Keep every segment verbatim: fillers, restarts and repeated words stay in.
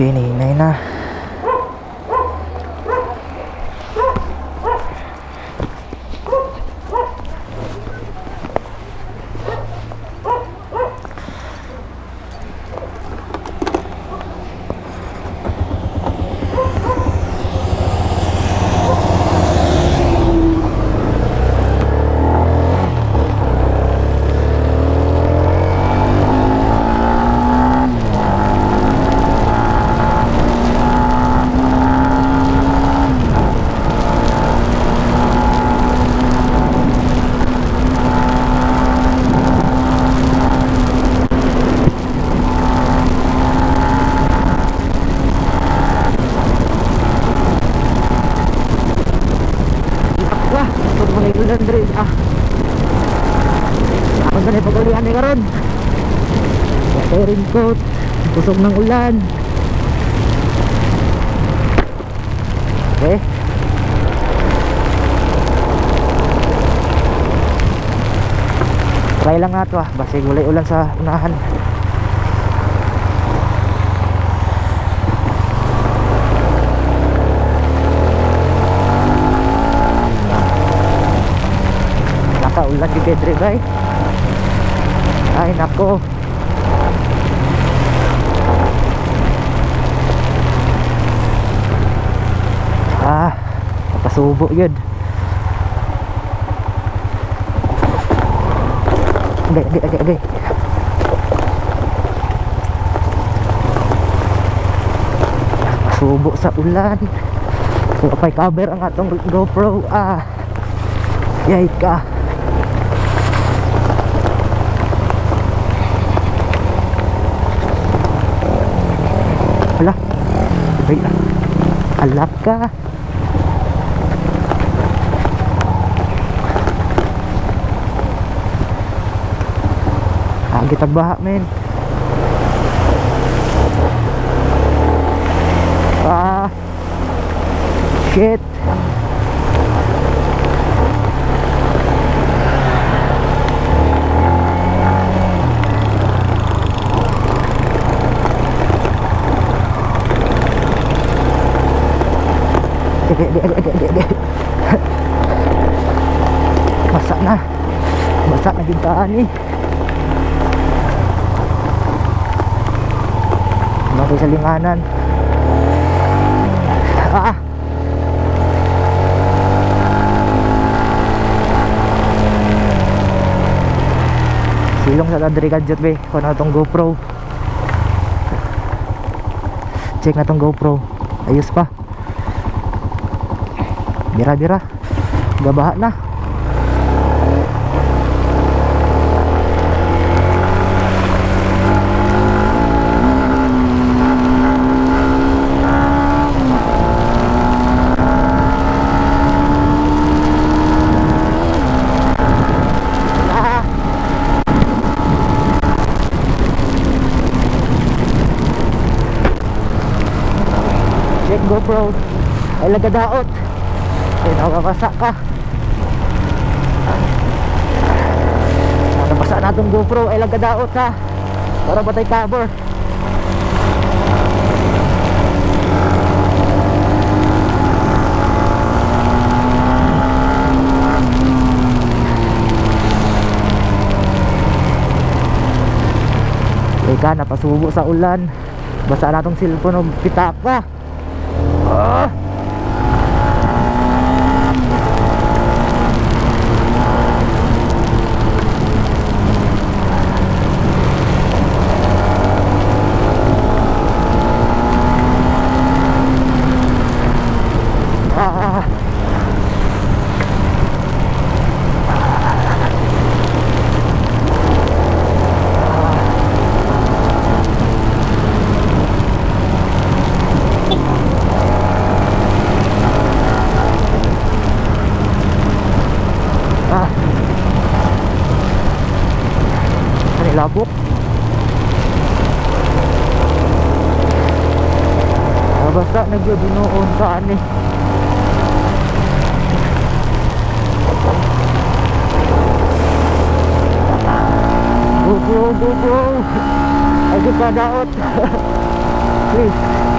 Kiningay na. Raincoat, busog ng ulan. Okay, try lang nga ito ah, basig walay ulan sa unahan. Nakaulan di bedre guy. Ay nako, ah, napasubo yun. Agay, agay, agay, agay. Napasubo sa ulan. Wala pa'y cover ang atong GoPro. Ah, yay ka. Wala. Alap ka. Agit ang baha men. Ah, shit. Ade, ade, ade, ade, ade. Masak na. Masak na gintaan ni. Bakit sa linganan? Ah! Silong sa kadri kadjot be. Kung na itong GoPro. Check na itong GoPro. Ayos pa. Bira-bira. Gabaha na. Check GoPro. Ay lagadaot. Nakabasa ka. Nakabasa na itong GoPro. Ay lagadaot ha. Para batay cover. Teka, napasubo sa ulan. Basa na itong cellphone. Pitaka. Ah, labok. Basta nagbinuon saan eh. Go go go go. Agad ka daot. Please.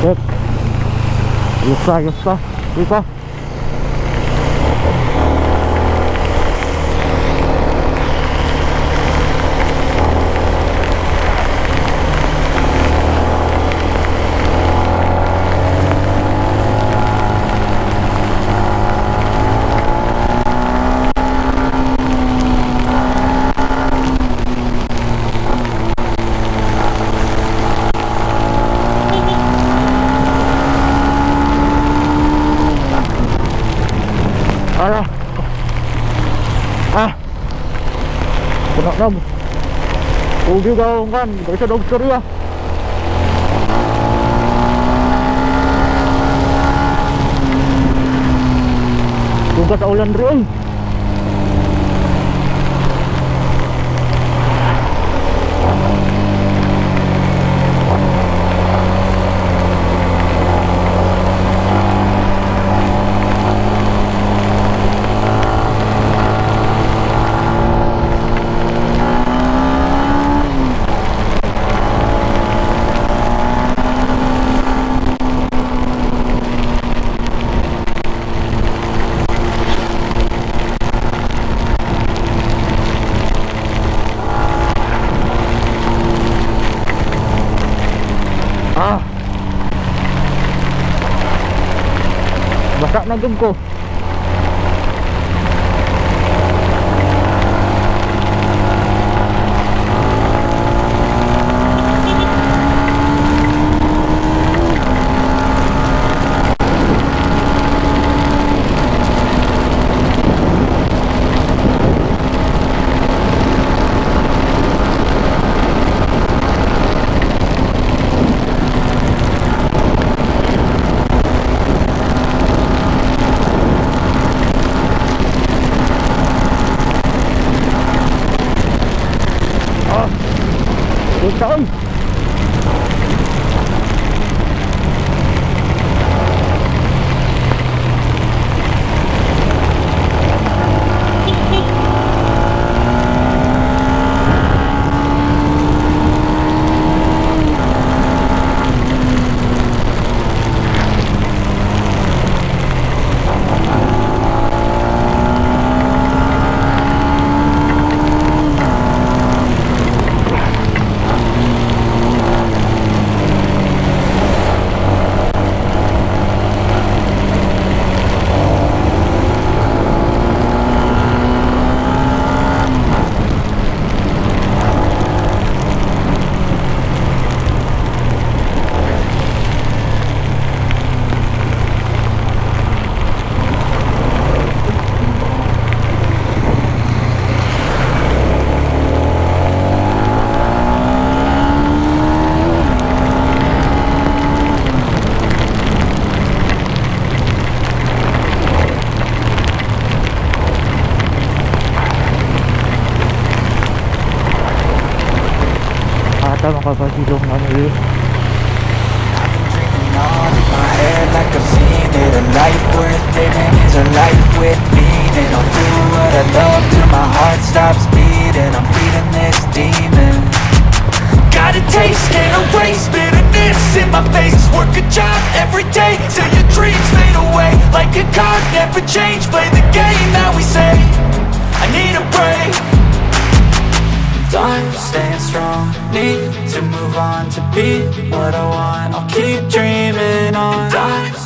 Check. Ayos na, ayos na. Dito. Alah. Ah. Kena dam. Ugi kau kan, bisa dokter ya. Buka taulan rin. Basak na gum ko. Trời ata makapasilong ano eh. I'm staying strong, need to move on to be what I want. I'll keep dreaming on.